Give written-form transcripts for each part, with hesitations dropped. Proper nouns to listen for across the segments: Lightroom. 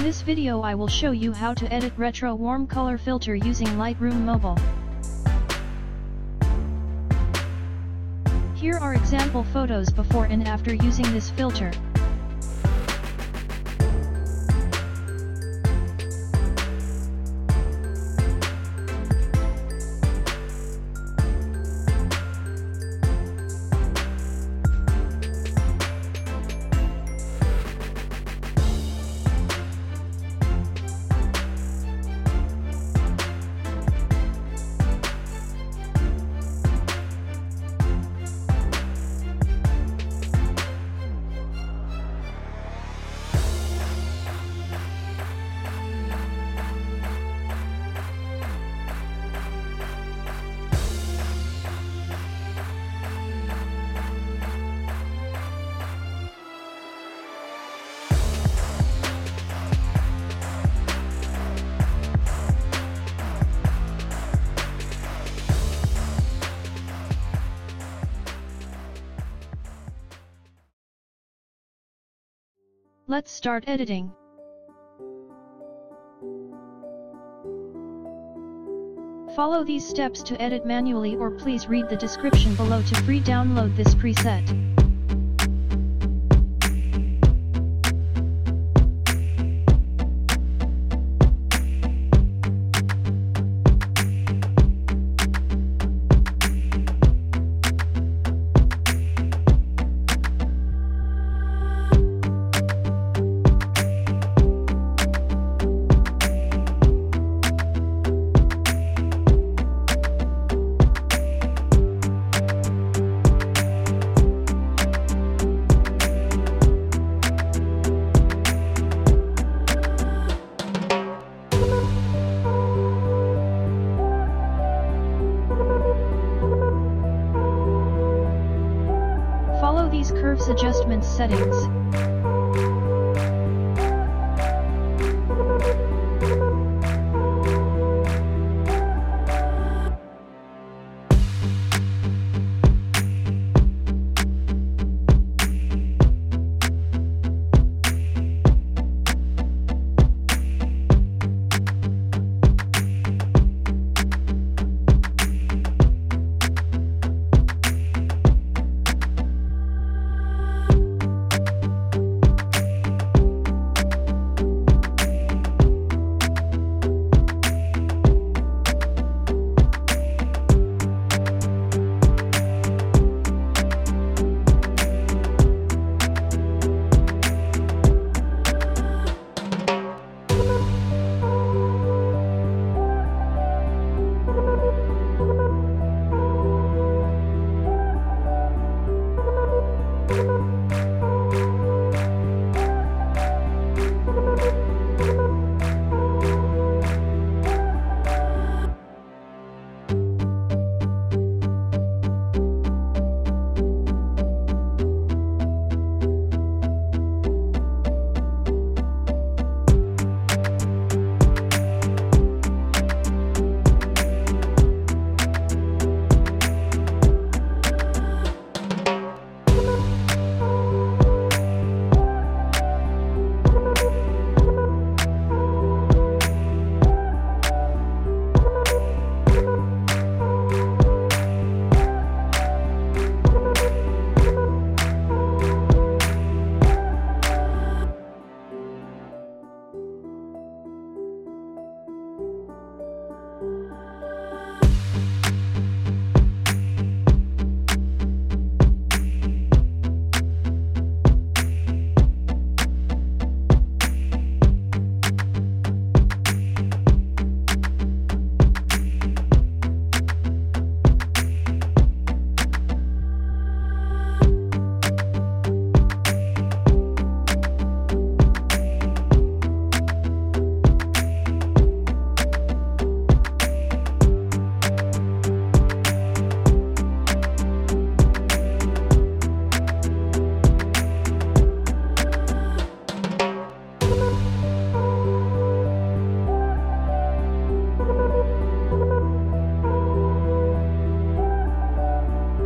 In this video I will show you how to edit retro warm color filter using Lightroom Mobile. Here are example photos before and after using this filter. Let's start editing. Follow these steps to edit manually, or please read the description below to free download this preset. These curves adjustment settings.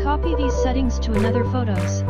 Copy these settings to another photos.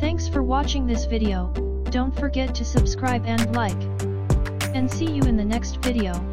Thanks for watching this video. Don't forget to subscribe and like. And see you in the next video.